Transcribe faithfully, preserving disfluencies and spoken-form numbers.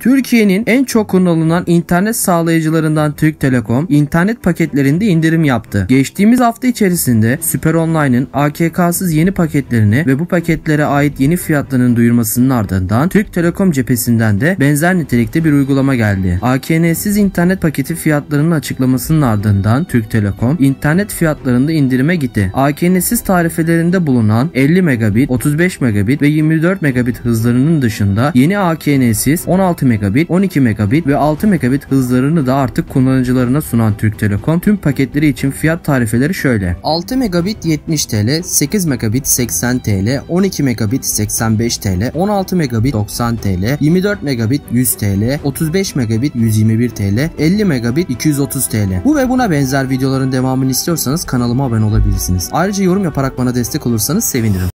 Türkiye'nin en çok kullanılan internet sağlayıcılarından Türk Telekom internet paketlerinde indirim yaptı. Geçtiğimiz hafta içerisinde Süper Online'ın A K K'sız yeni paketlerini ve bu paketlere ait yeni fiyatlarının duyurmasının ardından Türk Telekom cephesinden de benzer nitelikte bir uygulama geldi. A K N'siz internet paketi fiyatlarının açıklamasının ardından Türk Telekom internet fiyatlarında indirime gitti. A K N'siz tarifelerinde bulunan elli megabit, otuz beş megabit ve yirmi dört megabit hızlarının dışında yeni A K N'siz on altı megabit, on iki megabit ve altı megabit hızlarını da artık kullanıcılarına sunan Türk Telekom tüm paketleri için fiyat tarifeleri şöyle: altı megabit yetmiş TL, sekiz megabit seksen TL, on iki megabit seksen beş TL, on altı megabit doksan TL, yirmi dört megabit yüz TL, otuz beş megabit yüz yirmi bir TL, elli megabit iki yüz otuz TL. Bu ve buna benzer videoların devamını istiyorsanız kanalıma abone olabilirsiniz. Ayrıca yorum yaparak bana destek olursanız sevinirim.